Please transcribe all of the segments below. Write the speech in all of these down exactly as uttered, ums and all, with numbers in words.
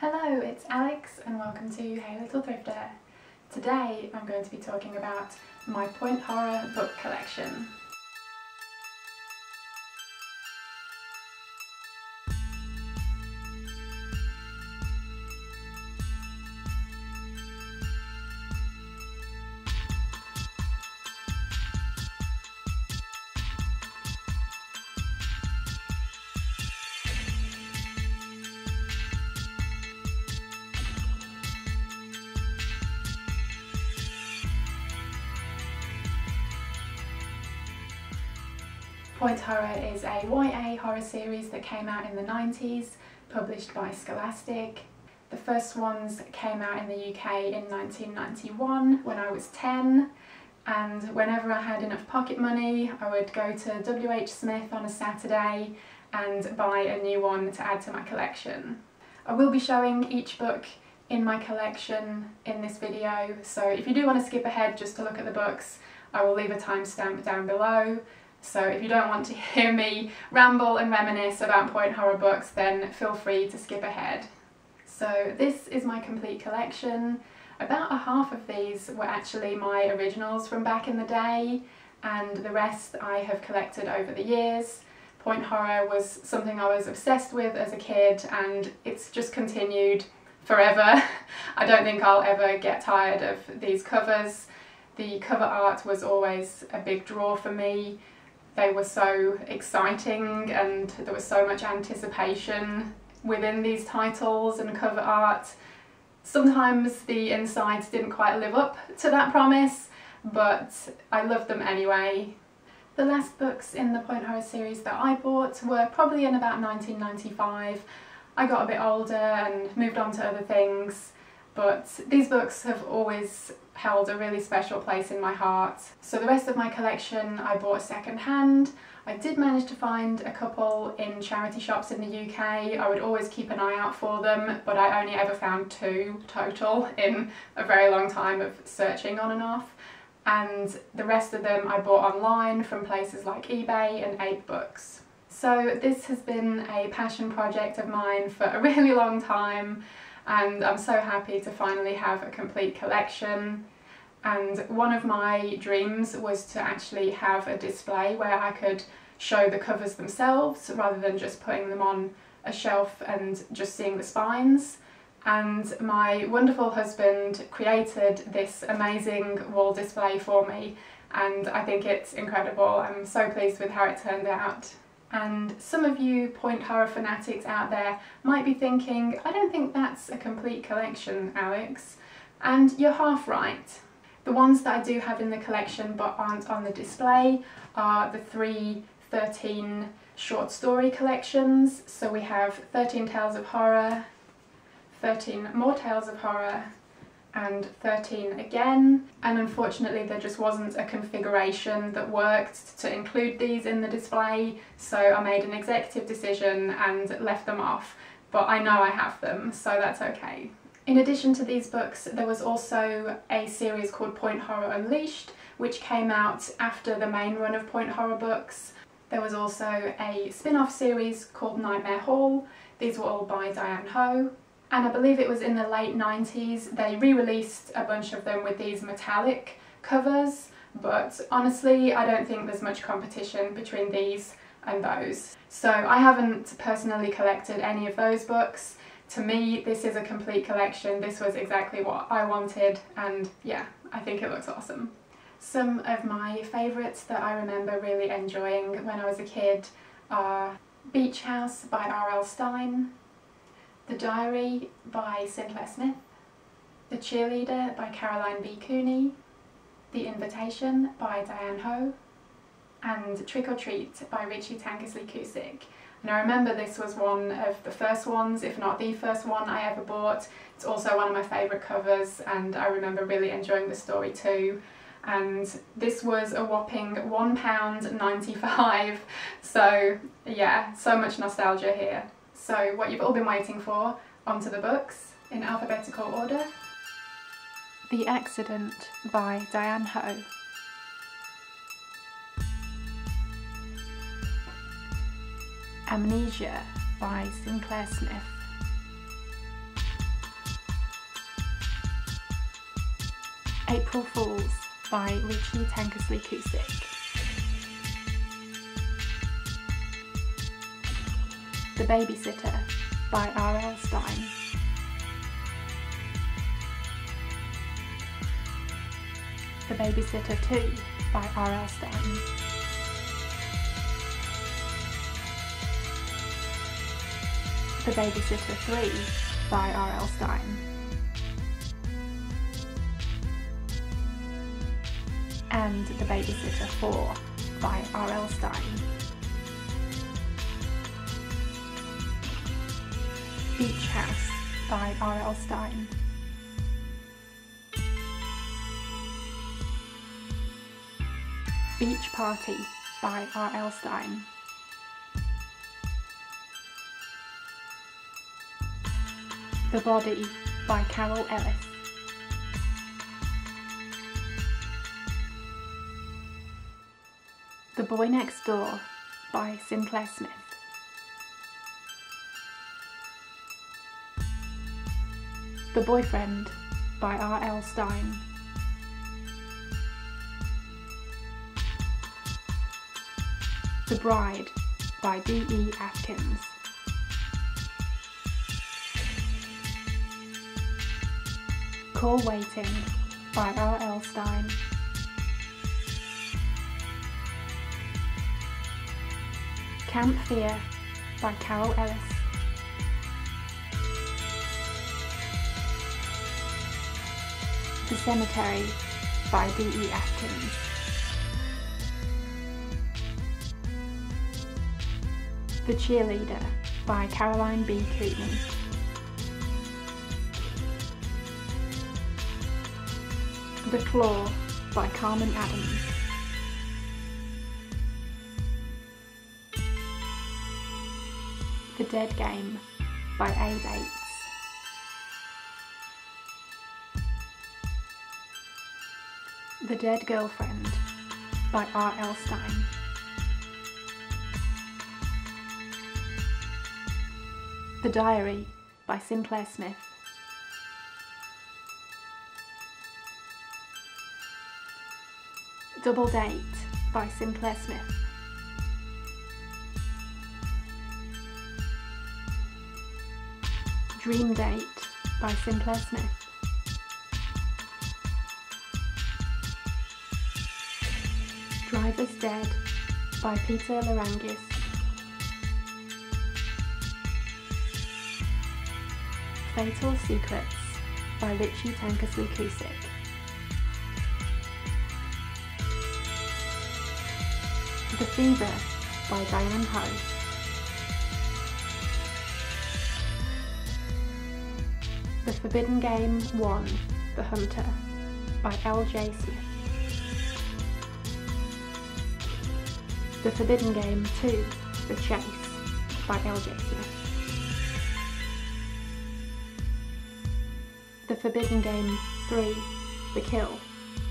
Hello, it's Alex and welcome to Hey Little Thrifter. Today I'm going to be talking about my Point Horror book collection. Point Horror is a Y A horror series that came out in the nineties, published by Scholastic. The first ones came out in the U K in nineteen ninety-one when I was ten, and whenever I had enough pocket money I would go to W H Smith on a Saturday and buy a new one to add to my collection. I will be showing each book in my collection in this video, so if you do want to skip ahead just to look at the books, I will leave a timestamp down below. So if you don't want to hear me ramble and reminisce about Point Horror books, then feel free to skip ahead. So this is my complete collection. About a half of these were actually my originals from back in the day, and the rest I have collected over the years. Point Horror was something I was obsessed with as a kid, and it's just continued forever. I don't think I'll ever get tired of these covers. The cover art was always a big draw for me. They were so exciting and there was so much anticipation within these titles and cover art. Sometimes the insides didn't quite live up to that promise, but I loved them anyway. The last books in the Point Horror series that I bought were probably in about nineteen ninety-five. I got a bit older and moved on to other things, but these books have always held a really special place in my heart. So the rest of my collection I bought secondhand. I did manage to find a couple in charity shops in the U K. I would always keep an eye out for them, but I only ever found two total in a very long time of searching on and off. And the rest of them I bought online from places like eBay and AbeBooks. So this has been a passion project of mine for a really long time, and I'm so happy to finally have a complete collection. And one of my dreams was to actually have a display where I could show the covers themselves rather than just putting them on a shelf and just seeing the spines. And my wonderful husband created this amazing wall display for me, and I think it's incredible. I'm so pleased with how it turned out. And some of you Point Horror fanatics out there might be thinking, I don't think that's a complete collection, Alex. And you're half right. The ones that I do have in the collection but aren't on the display are the three thirteen short story collections. So we have thirteen Tales of Horror, thirteen More Tales of Horror, and thirteen again, and unfortunately there just wasn't a configuration that worked to include these in the display, so I made an executive decision and left them off, but I know I have them, so that's okay. In addition to these books, there was also a series called Point Horror Unleashed, which came out after the main run of Point Horror books. There was also a spin-off series called Nightmare Hall. These were all by Diane Hoh. And I believe it was in the late nineties they re-released a bunch of them with these metallic covers, but honestly I don't think there's much competition between these and those. So I haven't personally collected any of those books. To me this is a complete collection. This was exactly what I wanted, and yeah, I think it looks awesome. Some of my favourites that I remember really enjoying when I was a kid are Beach House by R L Stine, The Diary by Sinclair Smith, The Cheerleader by Caroline B. Cooney, The Invitation by Diane Hoh, and Trick or Treat by Richie Tankersley Cusick. And I remember this was one of the first ones, if not the first one I ever bought. It's also one of my favourite covers, and I remember really enjoying the story too. And this was a whopping one pound ninety-five, so yeah, so much nostalgia here. So what you've all been waiting for, onto the books, in alphabetical order. The Accident by Diane Hoh. Amnesia by Sinclair Smith. April Fools by Richie Tankersley Cusick. The Babysitter by R L Stine. The Babysitter two by R L Stine. The Babysitter three by R L Stine. And The Babysitter four by R L Stine. Beach House by R L Stine. Beach Party by R L Stine. The Body by Carol Ellis. The Boy Next Door by Sinclair Smith. The Boyfriend by R L Stine. The Bride by D E Atkins. Call Waiting by R L Stine. Camp Fear by Carol Ellis. The Cemetery by D E Atkins. The Cheerleader by Caroline B. Cooney. The Claw by Carmen Adams. The Dead Game by A. Bates. The Dead Girlfriend by R L Stine. The Diary by Sinclair Smith. Double Date by Sinclair Smith. Dream Date by Sinclair Smith. Driver's Dead by Peter Lerangis. Fatal Secrets by Richie Tankersley Cusick. The Fever by Diane Hoh. The Forbidden Game one, The Hunter, by L J Smith. The Forbidden Game two, The Chase, by L J Smith. The Forbidden Game three, The Kill,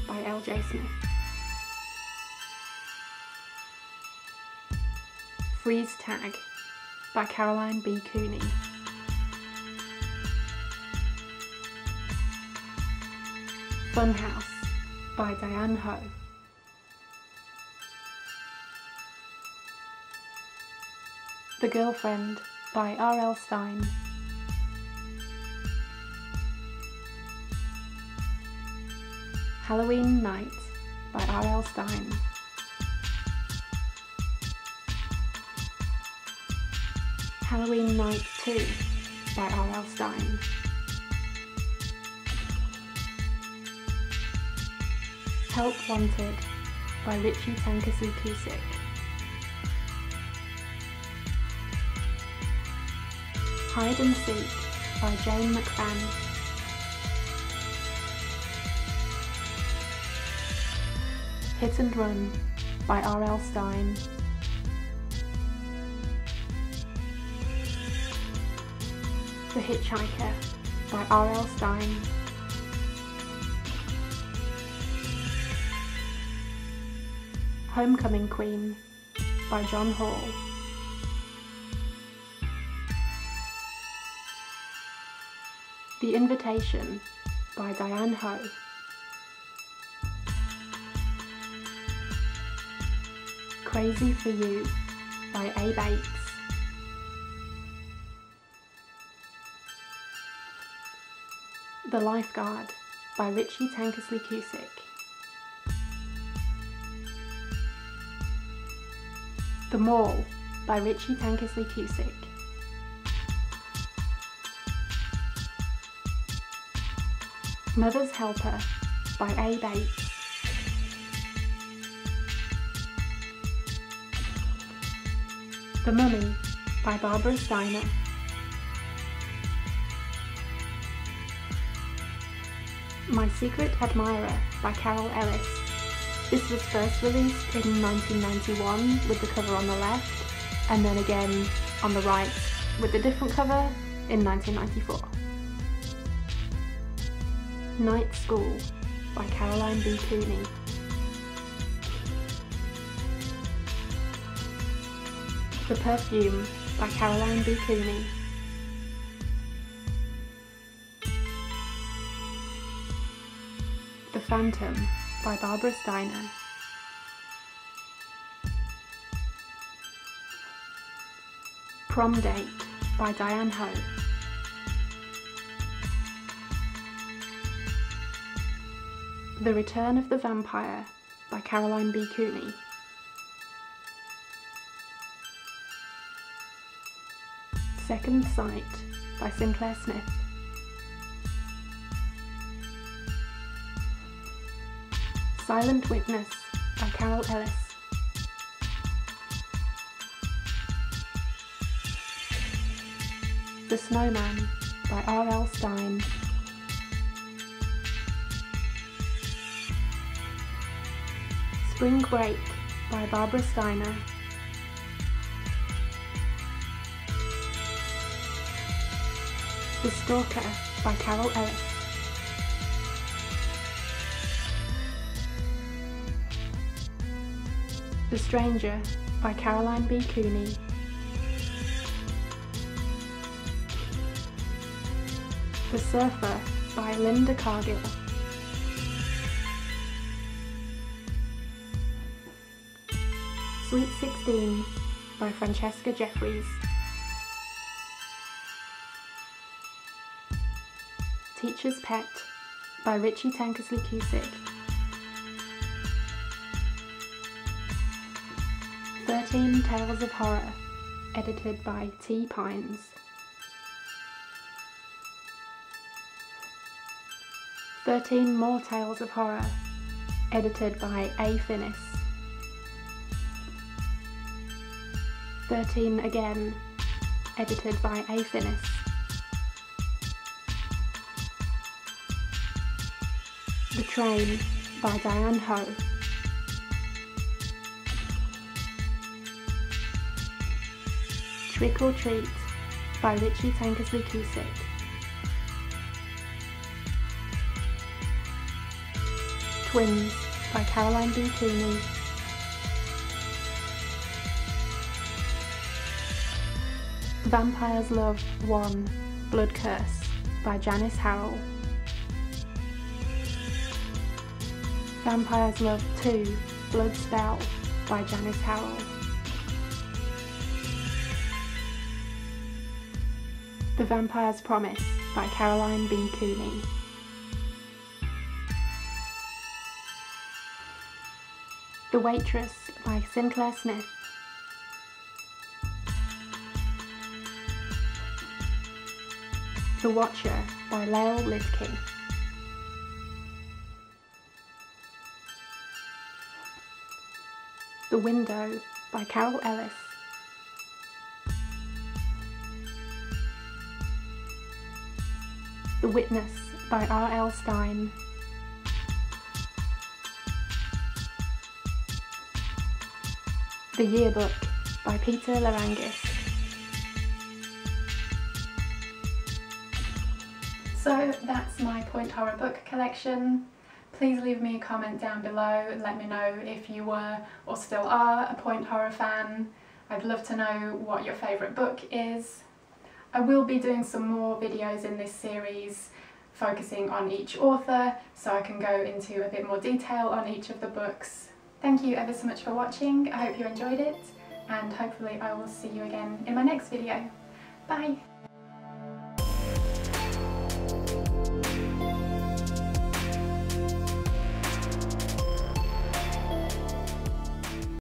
by L J Smith. Freeze Tag, by Caroline B. Cooney. Funhouse by Diane Hoh. The Girlfriend by R L Stine. Halloween Night by R L Stine. Halloween Night two by R L Stine. Help Wanted by Richie Tankersley Cusick. Hide and Seek by Jane McCrann. Hit and Run by R L Stine. The Hitchhiker by R L Stine. Homecoming Queen by John Hall. The Invitation by Diane Hoh. Crazy for You by A. Bates. The Lifeguard by Richie Tankersley Cusick. The Mall by Richie Tankersley Cusick. Mother's Helper by A. Bates. The Mummy by Barbara Steiner. My Secret Admirer by Carol Ellis. This was first released in nineteen ninety-one with the cover on the left, and then again on the right with a different cover in nineteen ninety-four. Night School by Caroline B. Cooney. The Perfume by Caroline B. Cooney. The Phantom by Barbara Steiner. Prom Date by Diane Hoh. The Return of the Vampire by Caroline B. Cooney. Second Sight by Sinclair Smith. Silent Witness by Carol Ellis. The Snowman by R L Stine. Spring Break by Barbara Steiner. The Stalker by Carol Ellis. The Stranger by Caroline B. Cooney. The Surfer by Linda Cargill. Sweet Sixteen by Francesca Jeffries. Teacher's Pet by Richie Tankersley Cusick. Thirteen Tales of Horror, edited by T. Pines. Thirteen More Tales of Horror, edited by A. Finnis. Thirteen Again, edited by A. Finnis. The Train by Diane Hoh. Trick or Treat by Richie Tankersley Cusick. Twins by Caroline B. Cooney. Vampire's Love one, Blood Curse by Janice Harrell. Vampire's Love two, Blood Spell by Janice Harrell. The Vampire's Promise by Caroline B. Cooney. The Waitress by Sinclair Smith. The Watcher by Lael Lidke. The Window by Carol Ellis. The Witness by R L Stine. The Yearbook by Peter Lerangis. So that's my Point Horror book collection. Please leave me a comment down below and let me know if you were or still are a Point Horror fan. I'd love to know what your favourite book is. I will be doing some more videos in this series focusing on each author, so I can go into a bit more detail on each of the books. Thank you ever so much for watching. I hope you enjoyed it, and hopefully I will see you again in my next video. Bye!